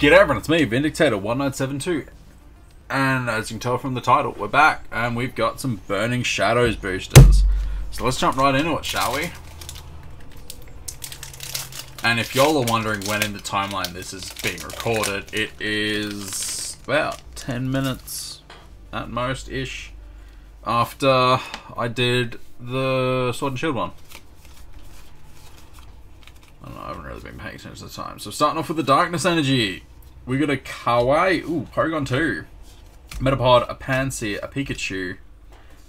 G'day everyone, it's me, Vindictator1972, and as you can tell from the title, we're back, and we've got some Burning Shadows boosters. So let's jump right into it, shall we? And if y'all are wondering when in the timeline this is being recorded, it is about 10 minutes, at most-ish, after I did the Sword and Shield one. I don't know, I haven't really been paying attention to the time. So starting off with the Darkness Energy. We got a Kawaii, Porygon 2, Metapod, a Pansy, a Pikachu,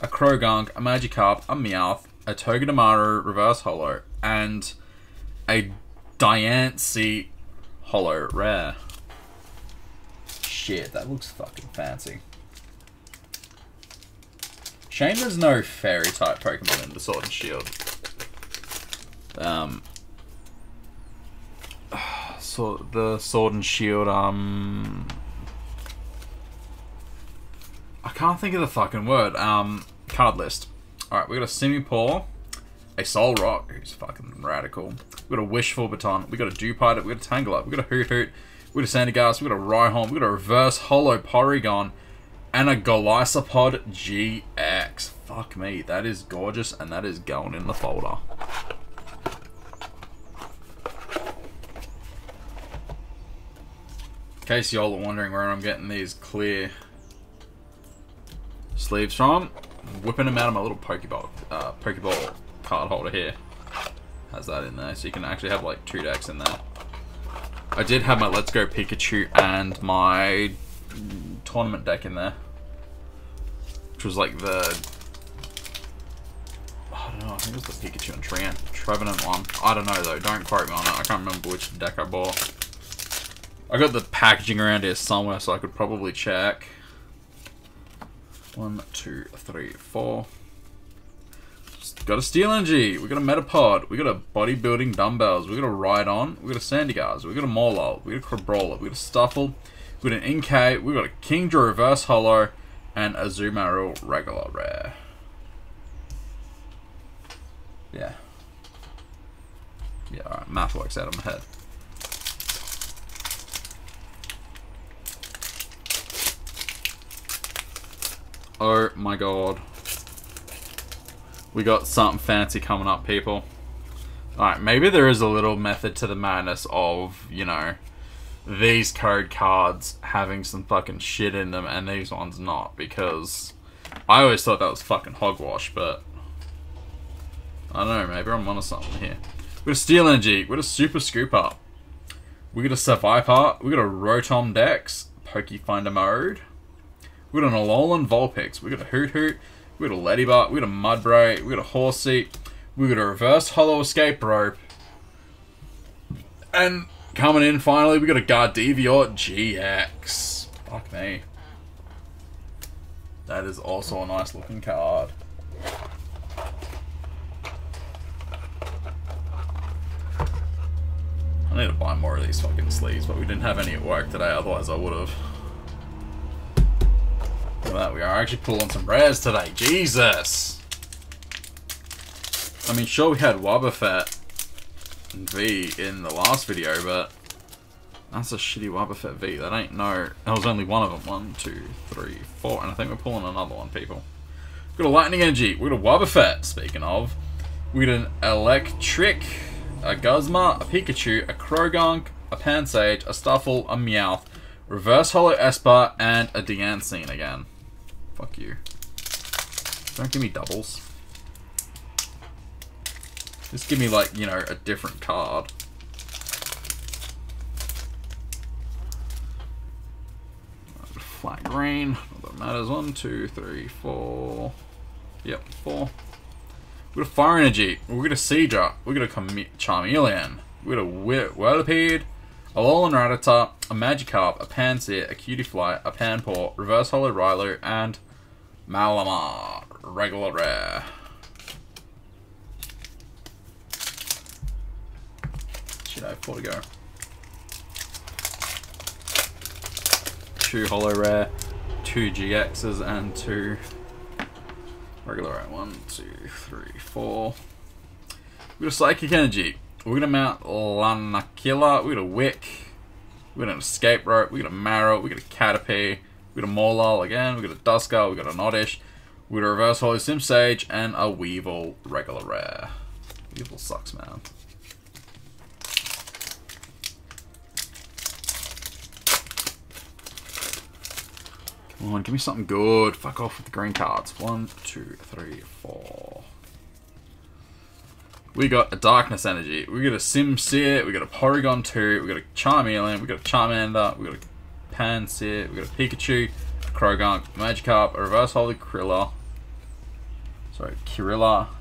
a Croagunk, a Magikarp, a Meowth, a Togedomaru Reverse Holo, and a Diancie Holo Rare. Shit, that looks fucking fancy. Shame there's no Fairy-type Pokemon in the Sword and Shield. So the Sword and Shield, I can't think of the fucking word, card list. Alright, we got a Simipour, a Solrock, who's fucking radical, we got a Wishful Baton, we got a Dewpider, we got a Tangela, we got a Hoot Hoot, we got a Sandygast, we got a Rhyhorn, we got a Reverse Holo Porygon, and a Golisopod GX. Fuck me, that is gorgeous, and that is going in the folder. In case y'all are wondering where I'm getting these clear sleeves from, I'm whipping them out of my little Pokeball card holder here. Has that in there, so you can actually have like two decks in there. I did have my Let's Go Pikachu and my tournament deck in there, which was like the, I don't know, I think it was the Pikachu and Trevenant one. I don't know though, don't quote me on that, I can't remember which deck I bought. I got the packaging around here somewhere, so I could probably check. 1, 2, 3, 4. Got a Steelingi, we got a Metapod, we got a Bodybuilding Dumbbells, we got a Rhyhorn, we got a Sandygast, we got a Mawile, we got a Crabrawler, we got a Stuffle, we got an NK, we got a Kingdra Reverse Holo, and a Azumarill Regular Rare. Yeah. Yeah, alright, math works out in my head. Oh my god. We got something fancy coming up, people. Alright, maybe there is a little method to the madness of, you know, these code cards having some fucking shit in them and these ones not, because I always thought that was fucking hogwash, but I don't know, maybe I'm onto something here. We got a Steelingi, we got a Super Scooper, we got a Survivor, we got a Rotom Dex, Pokefinder Mode. We got an Alolan Vulpix, we got a Hoot Hoot, we got a Ladybug, we got a Mudbray, we got a Horsey, we got a Reverse Holo Escape Rope, and coming in finally, we got a Gardevoir GX. Fuck me. That is also a nice looking card. I need to buy more of these fucking sleeves, but we didn't have any at work today, otherwise I would have. That we are actually pulling some rares today, Jesus! I mean, sure we had Wobbuffet and V in the last video, but that's a shitty Wobbuffet V. That ain't no. That was only one of them. 1, 2, 3, 4, and I think we're pulling another one, people. We got a Lightning Energy. We got a Wobbuffet. Speaking of, we got an Electric, a Guzma, a Pikachu, a Croagunk, a Pansage, a Stuffle, a Meowth. Reverse Holo Esper, and a Diancie again. Fuck you. Don't give me doubles. Just give me, like, you know, a different card. Flat green. Not that matters. 1, 2, 3, 4. Yep, 4. We got a Fire Energy. We got a Seadra. We got a Charmeleon. We got a Whirlipede. A Alolan Rattata, a Magikarp, a Pansir, a Cutiefly, a Panpour, Reverse Holo Rylou, and Malamar, Regular Rare. Shit, I have 4 to go. 2 Holo Rare, 2 GXs, and 2 Regular Rare. 1, 2, 3, 4. We got a Psychic Energy. We're gonna mount Lanakila, we're gonna Wick, We've got an Escape Rope, we've got a Marrow, we've got a Caterpie, we've got a Mawile again, we've got a Duskar, we've got an Oddish, we've got a Reverse Holo Simsage, and a Weevil regular rare. Weevil sucks, man. Come on, give me something good. Fuck off with the green cards. 1, 2, 3, 4. We got a Darkness Energy, we got a Simsear, we got a Porygon 2, we got a Charmeleon, we got a Charmander, we got a Pansy, we got a Pikachu, a Croagunk, Magikarp, a Reverse Holo Kirilla,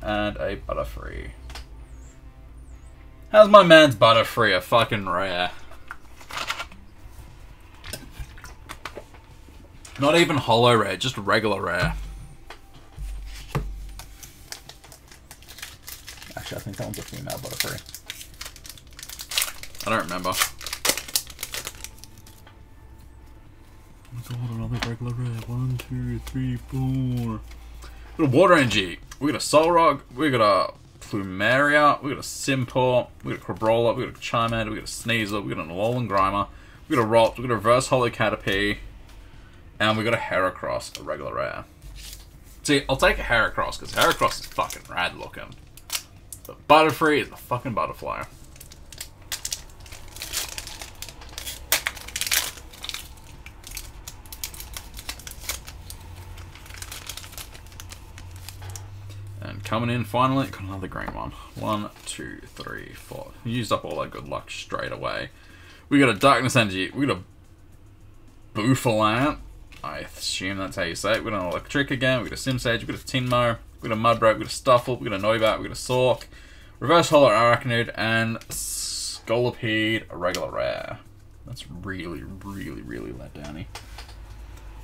and a Butterfree. How's my man's Butterfree a fucking rare? Not even holo rare, just regular rare. I think that one's a female Butterfree. I don't remember. Oh my god, another regular rare. 1, 2, 3, 4. We got a Water Energy. We got a Solrock. We got a Plumeria. We got a Simipour. We got a Crabrawler. We got a Charmander. We got a Sneasel. We got an Alolan Grimer. We got a Rolt. We got a Reverse Holo Caterpie. And we got a Heracross, a regular rare. See, I'll take a Heracross because Heracross is fucking rad looking. The Butterfree is the fucking butterfly. And coming in finally, got another green one. 1, 2, 3, 4. Used up all that good luck straight away. We got a Darkness Energy. We got a Boofalant. I assume that's how you say it. We got an Electric again. We got a Simsage. We got a Tinmo. We got a Mudbroke, we got a Stuffle, we got a Noibat, we got a Sawk, Reverse Holo Arachnid, and Scolipede, a regular rare. That's really, really, really let downy.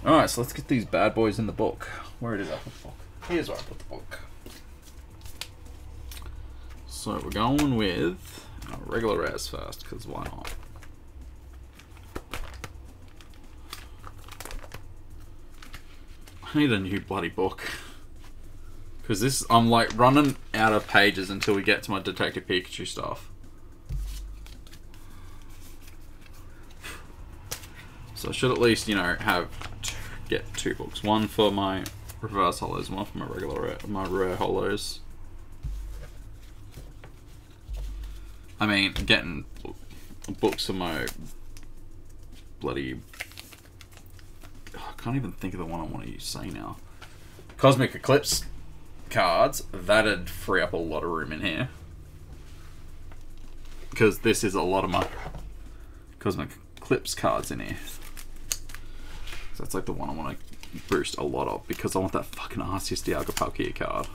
Alright, so let's get these bad boys in the book. Where did I put the book? Here's where I put the book. So we're going with our regular rares first, because why not? I need a new bloody book. Because this, I'm like running out of pages until we get to my Detective Pikachu stuff. So I should at least, you know, get 2 books. One for my Reverse Holos, one for my rare Holos. I mean, getting books for my bloody... I can't even think of the one I want to say now. Cosmic Eclipse cards, that'd free up a lot of room in here, because this is a lot of my Cosmic Eclipse cards in here. So that's like the one I want to boost a lot of, because I want that fucking Arceus Dialga card.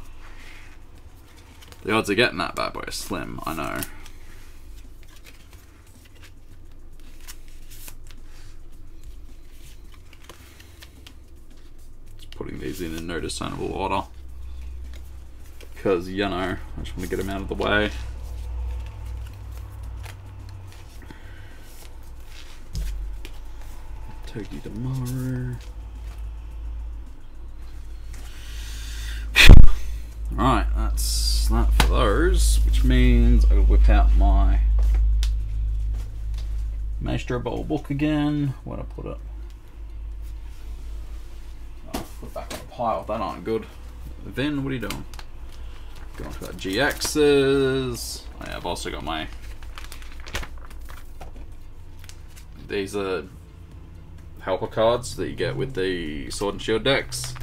The odds of getting that bad boy are slim, I know. Just putting these in no discernible order. Because, you know, I just want to get him out of the way. Togedomaru. Alright, that's that for those, which means I gotta whip out my Maestro Ball book again. Where'd I put it? Oh, put it back on the pile. That aren't good. Then, what are you doing? Going for that GXs. Oh, yeah, I've also got my... These are helper cards that you get with the Sword and Shield decks.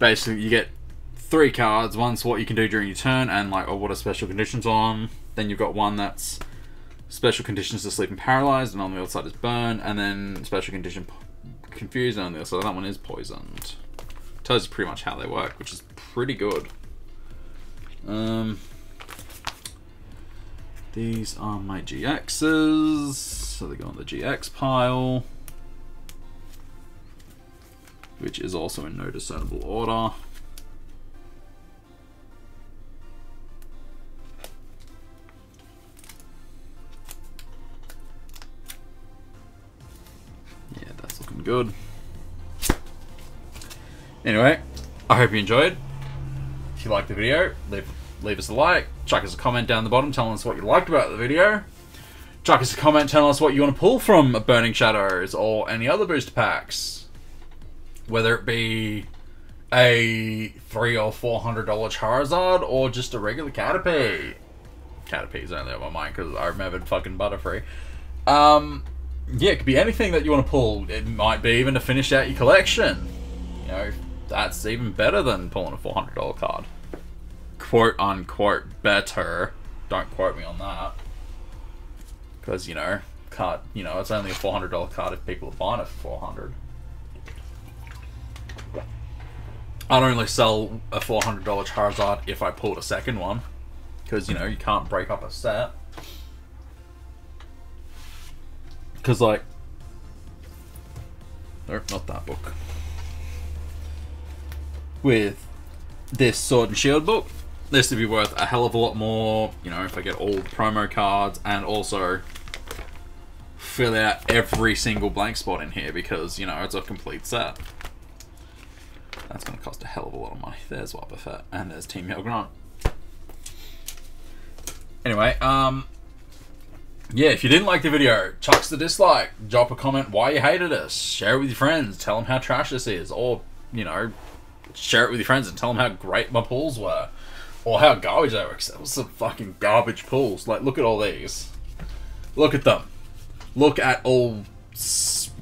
Basically, you get 3 cards. One's what you can do during your turn, and like, oh, what are special conditions on? Then you've got one that's special conditions to sleep and paralyzed, and on the other side is burn, and then special condition confused, and on the other side that one is poisoned. Tells you pretty much how they work, which is pretty good. These are my GXs, so they go on the GX pile, which is also in no discernible order. Yeah, that's looking good. Anyway, I hope you enjoyed. If you liked the video, leave us a like, chuck us a comment down the bottom telling us what you liked about the video. Chuck us a comment telling us what you want to pull from Burning Shadows or any other booster packs. Whether it be a $300 or $400 Charizard or just a regular Caterpie. Caterpie's only on my mind because I remembered fucking Butterfree. Yeah, it could be anything that you want to pull. It might be even to finish out your collection. You know, that's even better than pulling a $400 card. Quote unquote better. Don't quote me on that. Because, you know, card, you know, it's only a $400 card if people are buying it for $400. I'd only sell a $400 Charizard if I pulled a second one. Because, you know, you can't break up a set. Because, like... Nope, not that book. With this Sword and Shield book, this would be worth a hell of a lot more, you know, if I get all the promo cards and also fill out every single blank spot in here because, you know, it's a complete set. That's going to cost a hell of a lot of money. There's Wobbuffet and there's Team Yell Grunt. Anyway, yeah, if you didn't like the video, chuck the dislike, drop a comment why you hated us, share it with your friends, tell them how trash this is, or, you know, share it with your friends and tell them how great my pulls were, or how garbage they were, because that was some fucking garbage pulls. Like, look at all these. Look at them. Look at all six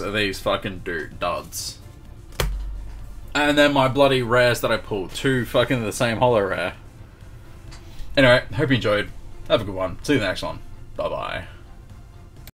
of these fucking duds. And then my bloody rares that I pulled, two fucking the same holo rare. Anyway, hope you enjoyed. Have a good one. See you in the next one. Bye-bye.